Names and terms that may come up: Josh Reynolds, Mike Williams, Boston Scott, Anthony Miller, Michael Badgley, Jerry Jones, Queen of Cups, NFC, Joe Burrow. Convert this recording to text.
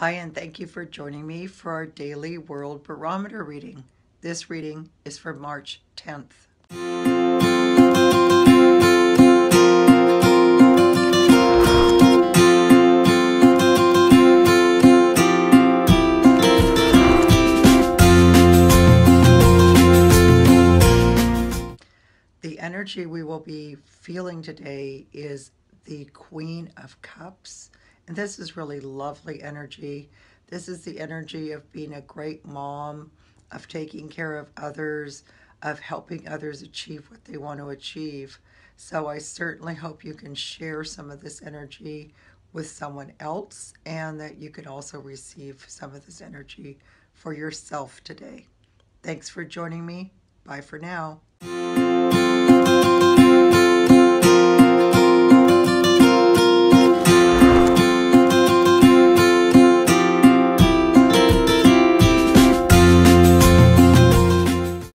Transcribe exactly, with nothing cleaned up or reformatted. Hi, and thank you for joining me for our daily world barometer reading. This reading is for March tenth. The energy we will be feeling today is the Queen of Cups. And this is really lovely energy. This is the energy of being a great mom, of taking care of others, of helping others achieve what they want to achieve. So I certainly hope you can share some of this energy with someone else and that you can also receive some of this energy for yourself today. Thanks for joining me. Bye for now.